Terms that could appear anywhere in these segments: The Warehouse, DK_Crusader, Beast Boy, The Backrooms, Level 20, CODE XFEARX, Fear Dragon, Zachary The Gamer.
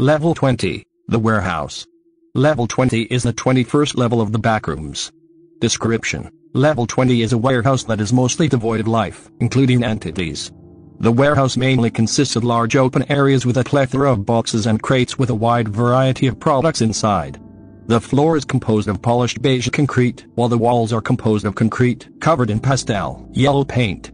Level 20, The Warehouse. Level 20 is the 21st level of The Backrooms. Description: Level 20 is a warehouse that is mostly devoid of life, including entities. The warehouse mainly consists of large open areas with a plethora of boxes and crates with a wide variety of products inside. The floor is composed of polished beige concrete, while the walls are composed of concrete covered in pastel yellow paint.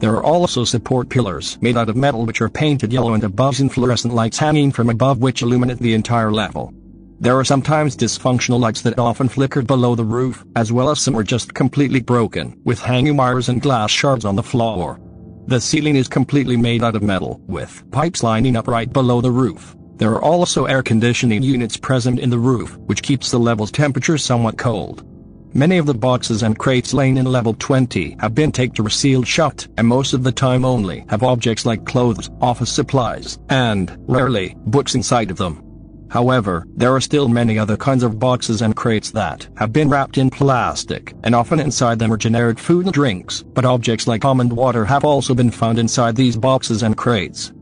There are also support pillars made out of metal which are painted yellow and above and fluorescent lights hanging from above which illuminate the entire level. There are sometimes dysfunctional lights that often flicker below the roof, as well as some are just completely broken, with hanging wires and glass shards on the floor. The ceiling is completely made out of metal, with pipes lining up right below the roof. There are also air conditioning units present in the roof, which keeps the level's temperature somewhat cold. Many of the boxes and crates laying in Level 20 have been taped or sealed shut, and most of the time only have objects like clothes, office supplies, and, rarely, books inside of them. However, there are still many other kinds of boxes and crates that have been wrapped in plastic, and often inside them are generic food and drinks, but objects like almond water have also been found inside these boxes and crates.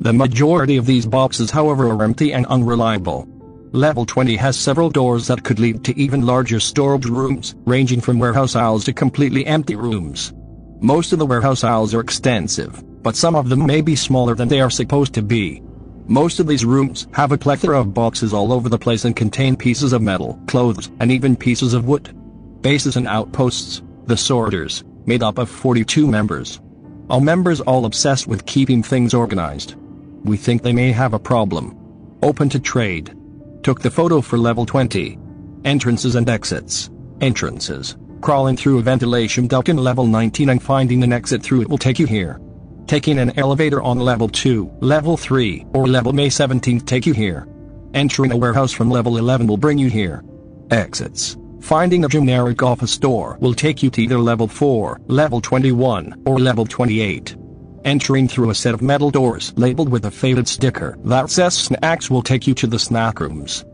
The majority of these boxes, however, are empty and unreliable. Level 20 has several doors that could lead to even larger storage rooms, ranging from warehouse aisles to completely empty rooms. Most of the warehouse aisles are extensive, but some of them may be smaller than they are supposed to be. Most of these rooms have a plethora of boxes all over the place and contain pieces of metal, clothes, and even pieces of wood. Bases and outposts, the sorters, made up of 42 members. All members all obsessed with keeping things organized. We think they may have a problem. Open to trade. Took the photo for Level 20. Entrances and exits. Entrances: crawling through a ventilation duct in Level 19 and finding an exit through it will take you here. Taking an elevator on Level 2, Level 3, or Level May 17 take you here. Entering a warehouse from Level 11 will bring you here. Exits: finding a generic office door will take you to either Level 4, Level 21, or Level 28. Entering through a set of metal doors labeled with a faded sticker that says snacks will take you to the snack rooms.